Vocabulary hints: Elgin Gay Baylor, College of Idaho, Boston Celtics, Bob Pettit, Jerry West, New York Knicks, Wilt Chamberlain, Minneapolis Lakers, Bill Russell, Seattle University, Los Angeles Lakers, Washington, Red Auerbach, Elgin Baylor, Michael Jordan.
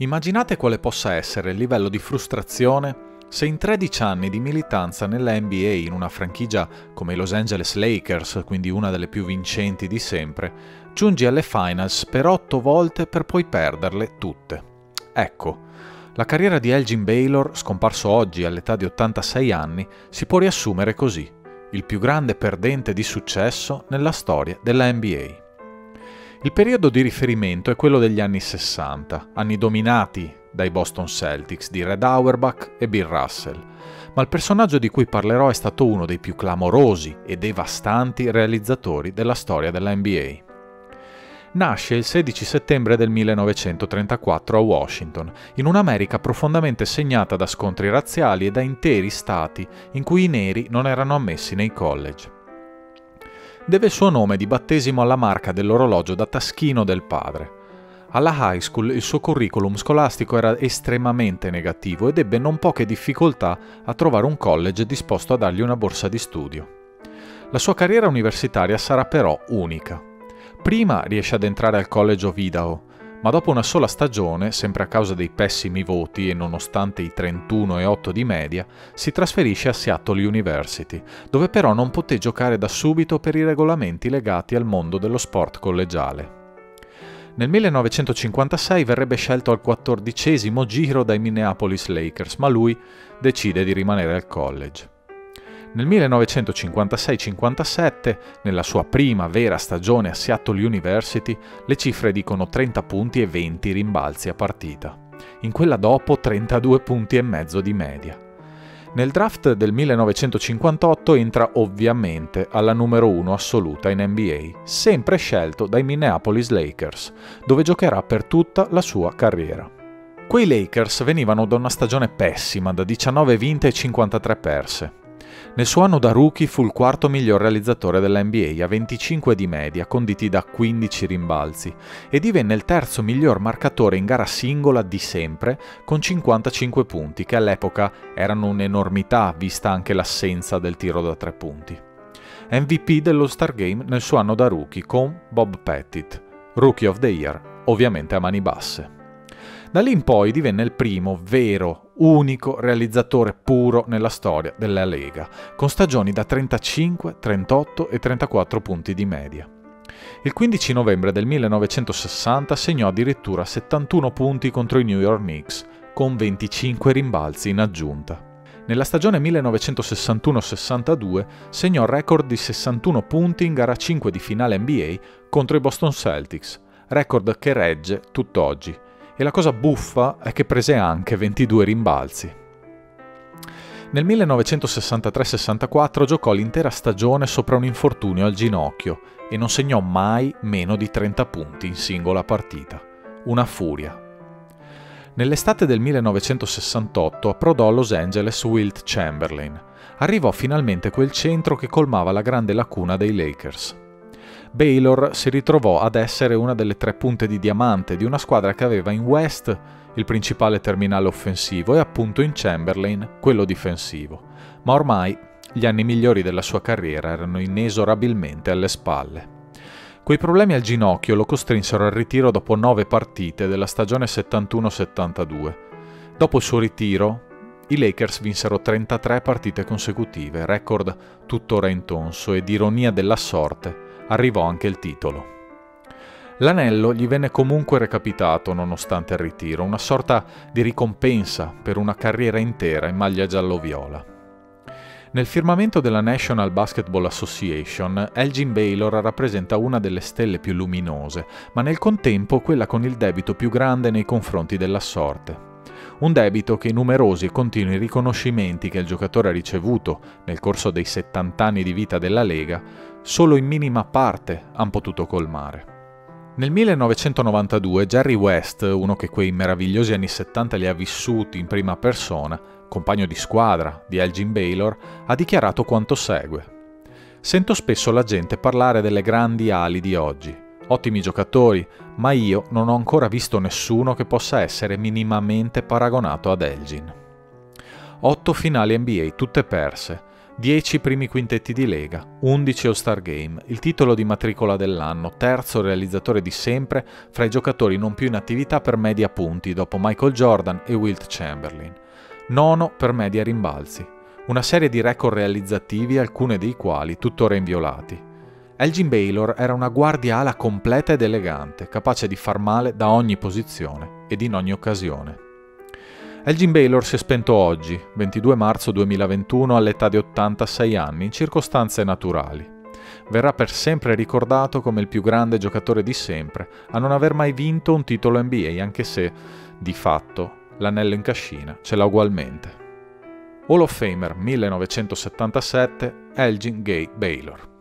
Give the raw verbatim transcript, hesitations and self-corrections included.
Immaginate quale possa essere il livello di frustrazione se in tredici anni di militanza nella N B A in una franchigia come i Los Angeles Lakers, quindi una delle più vincenti di sempre, giungi alle finals per otto volte per poi perderle tutte. Ecco, la carriera di Elgin Baylor, scomparso oggi all'età di ottantasei anni, si può riassumere così: il più grande perdente di successo nella storia della N B A. Il periodo di riferimento è quello degli anni sessanta, anni dominati dai Boston Celtics di Red Auerbach e Bill Russell, ma il personaggio di cui parlerò è stato uno dei più clamorosi e devastanti realizzatori della storia della N B A. Nasce il sedici settembre del millenovecentotrentaquattro a Washington, in un'America profondamente segnata da scontri razziali e da interi stati in cui i neri non erano ammessi nei college. Deve il suo nome di battesimo alla marca dell'orologio da taschino del padre. Alla high school il suo curriculum scolastico era estremamente negativo ed ebbe non poche difficoltà a trovare un college disposto a dargli una borsa di studio. La sua carriera universitaria sarà però unica. Prima riesce ad entrare al College of Idaho, ma dopo una sola stagione, sempre a causa dei pessimi voti e nonostante i trentuno e otto di media, si trasferisce a Seattle University, dove però non poté giocare da subito per i regolamenti legati al mondo dello sport collegiale. Nel millenovecentocinquantasei verrebbe scelto al quattordicesimo giro dai Minneapolis Lakers, ma lui decide di rimanere al college. Nel millenovecentocinquantasei cinquantasette, nella sua prima vera stagione a Seattle University, le cifre dicono trenta punti e venti rimbalzi a partita. In quella dopo trentadue punti e mezzo di media. Nel draft del millenovecentocinquantotto entra ovviamente alla numero uno assoluta in N B A, sempre scelto dai Minneapolis Lakers, dove giocherà per tutta la sua carriera. Quei Lakers venivano da una stagione pessima, da diciannove vinte e cinquantatré perse. Nel suo anno da rookie fu il quarto miglior realizzatore della N B A a venticinque di media, conditi da quindici rimbalzi, e divenne il terzo miglior marcatore in gara singola di sempre con cinquantacinque punti, che all'epoca erano un'enormità vista anche l'assenza del tiro da tre punti. M V P dell'All-Star Game nel suo anno da rookie con Bob Pettit, Rookie of the Year, ovviamente a mani basse. Da lì in poi divenne il primo, vero, unico realizzatore puro nella storia della Lega, con stagioni da trentacinque, trentotto e trentaquattro punti di media. Il quindici novembre del millenovecentosessanta segnò addirittura settantuno punti contro i New York Knicks, con venticinque rimbalzi in aggiunta. Nella stagione millenovecentosessantuno sessantadue segnò il record di sessantuno punti in gara cinque di finale N B A contro i Boston Celtics, record che regge tutt'oggi. E la cosa buffa è che prese anche ventidue rimbalzi. Nel millenovecentosessantatré sessantaquattro giocò l'intera stagione sopra un infortunio al ginocchio e non segnò mai meno di trenta punti in singola partita. Una furia. Nell'estate del millenovecentosessantotto approdò a Los Angeles Wilt Chamberlain. Arrivò finalmente quel centro che colmava la grande lacuna dei Lakers. Baylor si ritrovò ad essere una delle tre punte di diamante di una squadra che aveva in West il principale terminale offensivo e appunto in Chamberlain quello difensivo, ma ormai gli anni migliori della sua carriera erano inesorabilmente alle spalle. Quei problemi al ginocchio lo costrinsero al ritiro dopo nove partite della stagione settantuno settantadue. Dopo il suo ritiro, i Lakers vinsero trentatré partite consecutive, record tuttora intonso, ed ironia della sorte, arrivò anche il titolo. L'anello gli venne comunque recapitato nonostante il ritiro, una sorta di ricompensa per una carriera intera in maglia giallo-viola. Nel firmamento della National Basketball Association, Elgin Baylor rappresenta una delle stelle più luminose, ma nel contempo quella con il debito più grande nei confronti della sorte. Un debito che i numerosi e continui riconoscimenti che il giocatore ha ricevuto nel corso dei settant'anni di vita della Lega solo in minima parte han potuto colmare. Nel millenovecentonovantadue Jerry West, uno che quei meravigliosi anni settanta li ha vissuti in prima persona, compagno di squadra di Elgin Baylor, ha dichiarato quanto segue. Sento spesso la gente parlare delle grandi ali di oggi. Ottimi giocatori, ma io non ho ancora visto nessuno che possa essere minimamente paragonato ad Elgin. Otto finali N B A tutte perse, dieci primi quintetti di Lega, undici All-Star Game, il titolo di matricola dell'anno, terzo realizzatore di sempre fra i giocatori non più in attività per media punti dopo Michael Jordan e Wilt Chamberlain, nono per media rimbalzi, una serie di record realizzativi alcune dei quali tuttora inviolati. Elgin Baylor era una guardia ala completa ed elegante, capace di far male da ogni posizione ed in ogni occasione. Elgin Baylor si è spento oggi, ventidue marzo duemilaventuno, all'età di ottantasei anni, in circostanze naturali. Verrà per sempre ricordato come il più grande giocatore di sempre a non aver mai vinto un titolo N B A, anche se, di fatto, l'anello in cascina ce l'ha ugualmente. Hall of Famer millenovecentosettantasette, Elgin Gay Baylor.